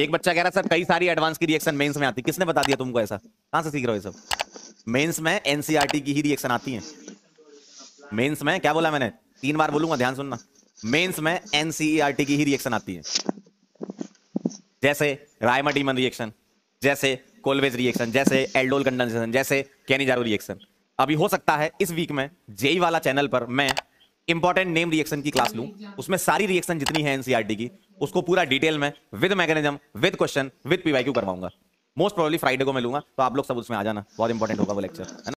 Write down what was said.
एक बच्चा कह रहा सर कई सारी एडवांस की रिएक्शन मेंस में आती है, किसने बता दिया तुमको ऐसा? कहां से सीख रहे हो ये सब? मेंस में एनसीईआरटी की ही रिएक्शन आती है। मेंस में क्या बोला मैंने? 3 बार बोलूंगा, ध्यान सुनना। मेंस में एनसीईआरटी की ही रिएक्शन आती है, जैसे रायमन रिएक्शन, जैसे कोलवेज रिएक्शन, जैसे एल्डोल कंडेंसेशन, जैसे कैनिजारो रिएक्शन। अभी हो सकता है इस वीक में जेई वाला चैनल पर मैं इंपॉर्टेंट नेम रिएक्शन की क्लास लूं, उसमें सारी रिएक्शन जितनी है एनसीईआरटी की उसको पूरा डिटेल में with mechanism, with question, with PYQ करवाऊंगा। मोस्ट प्रोबेबली फ्राइडे को मैं लूंगा, तो आप लोग सब उसमें आ जाना, बहुत इंपॉर्टेंट होगा वो लेक्चर।